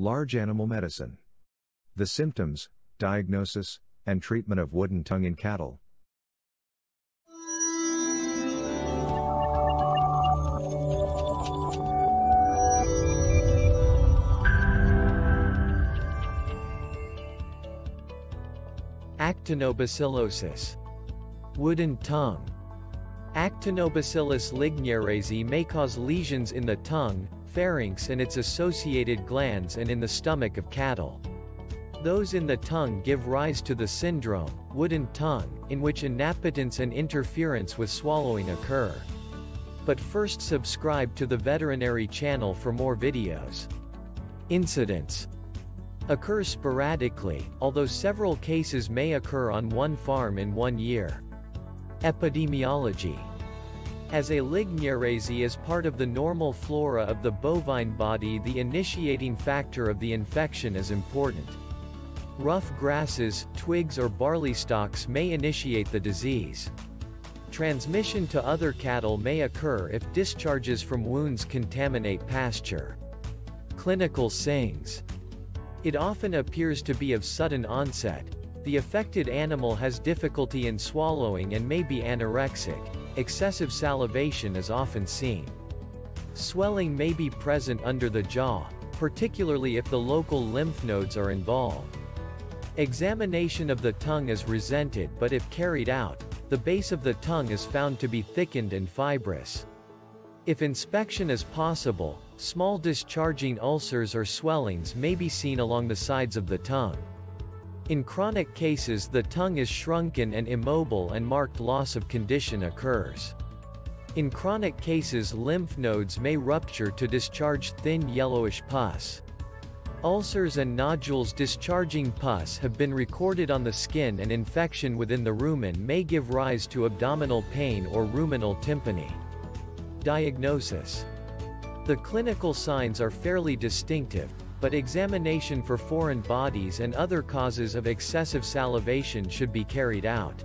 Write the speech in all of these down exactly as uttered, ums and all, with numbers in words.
Large animal medicine. The symptoms, diagnosis, and treatment of wooden tongue in cattle. Actinobacillosis. Wooden tongue. Actinobacillus lignieresi may cause lesions in the tongue, pharynx and its associated glands and in the stomach of cattle. Those in the tongue give rise to the syndrome, wooden tongue, in which inappetence and interference with swallowing occur. But first subscribe to the veterinary channel for more videos. Incidents. Occurs sporadically, although several cases may occur on one farm in one year. Epidemiology. As a lignieresi is part of the normal flora of the bovine body, the initiating factor of the infection is important. Rough grasses, twigs or barley stalks may initiate the disease. Transmission to other cattle may occur if discharges from wounds contaminate pasture. Clinical signs. It often appears to be of sudden onset. The affected animal has difficulty in swallowing and may be anorexic. Excessive salivation is often seen. Swelling may be present under the jaw, particularly if the local lymph nodes are involved. Examination of the tongue is resented, but if carried out, the base of the tongue is found to be thickened and fibrous. If inspection is possible, small discharging ulcers or swellings may be seen along the sides of the tongue. In chronic cases, the tongue is shrunken and immobile and marked loss of condition occurs. In chronic cases, lymph nodes may rupture to discharge thin yellowish pus. Ulcers and nodules discharging pus have been recorded on the skin, and infection within the rumen may give rise to abdominal pain or ruminal tympany. Diagnosis. The clinical signs are fairly distinctive, but examination for foreign bodies and other causes of excessive salivation should be carried out.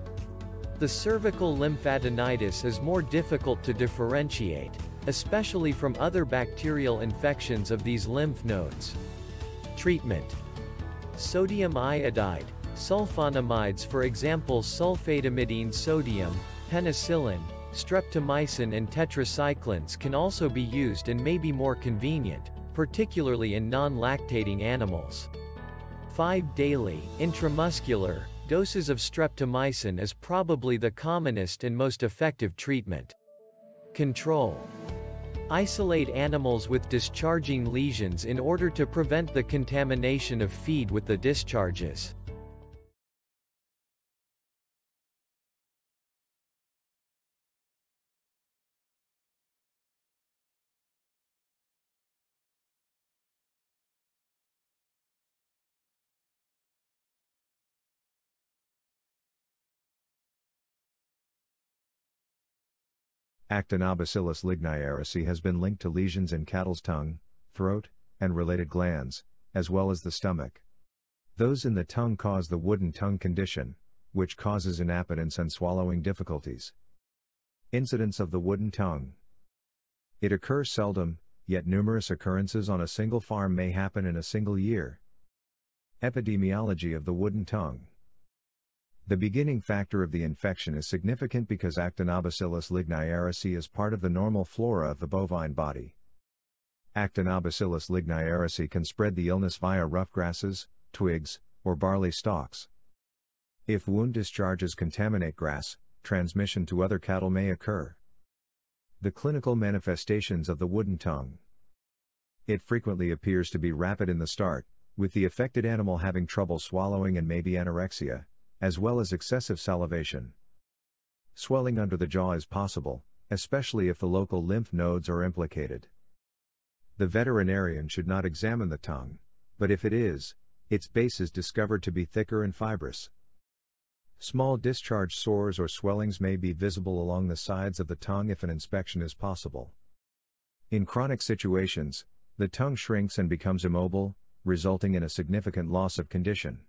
The cervical lymphadenitis is more difficult to differentiate, especially from other bacterial infections of these lymph nodes. Treatment. Sodium iodide, sulfonamides, for example sulfadimidine sodium, penicillin, streptomycin and tetracyclines, can also be used and may be more convenient, particularly in non-lactating animals. five Daily, intramuscular, doses of streptomycin is probably the commonest and most effective treatment. Control. Isolate animals with discharging lesions in order to prevent the contamination of feed with the discharges. Actinobacillus lignieresi has been linked to lesions in cattle's tongue, throat, and related glands, as well as the stomach. Those in the tongue cause the wooden tongue condition, which causes inappetence and swallowing difficulties. Incidence of the wooden tongue. It occurs seldom, yet numerous occurrences on a single farm may happen in a single year. Epidemiology of the wooden tongue. The beginning factor of the infection is significant because Actinobacillus lignieresi is part of the normal flora of the bovine body. Actinobacillus lignieresi can spread the illness via rough grasses, twigs, or barley stalks. If wound discharges contaminate grass, transmission to other cattle may occur. The clinical manifestations of the wooden tongue. It frequently appears to be rapid in the start, with the affected animal having trouble swallowing and maybe anorexia, as well as excessive salivation. Swelling under the jaw is possible, especially if the local lymph nodes are implicated. The veterinarian should not examine the tongue, but if it is, its base is discovered to be thicker and fibrous. Small discharge sores or swellings may be visible along the sides of the tongue if an inspection is possible. In chronic situations, the tongue shrinks and becomes immobile, resulting in a significant loss of condition.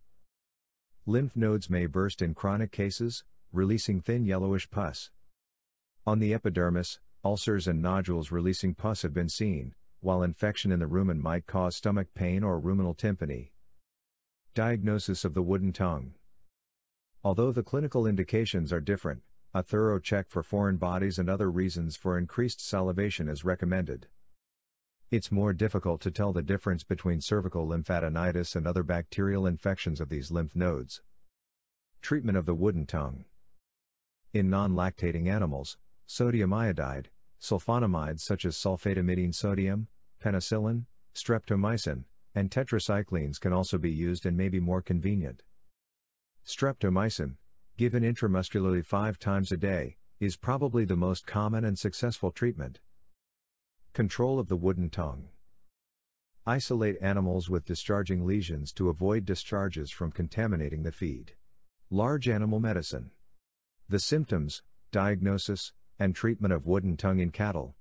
Lymph nodes may burst in chronic cases, releasing thin yellowish pus. On the epidermis, ulcers and nodules releasing pus have been seen, while infection in the rumen might cause stomach pain or ruminal tympany. Diagnosis of the wooden tongue. Although the clinical indications are different, a thorough check for foreign bodies and other reasons for increased salivation is recommended. It's more difficult to tell the difference between cervical lymphadenitis and other bacterial infections of these lymph nodes. Treatment of the wooden tongue. In non-lactating animals, sodium iodide, sulfonamides such as sulfadimidine sodium, penicillin, streptomycin, and tetracyclines can also be used and may be more convenient. Streptomycin, given intramuscularly five times a day, is probably the most common and successful treatment. Control of the wooden tongue. Isolate animals with discharging lesions to avoid discharges from contaminating the feed. Large animal medicine. The symptoms, diagnosis, and treatment of wooden tongue in cattle,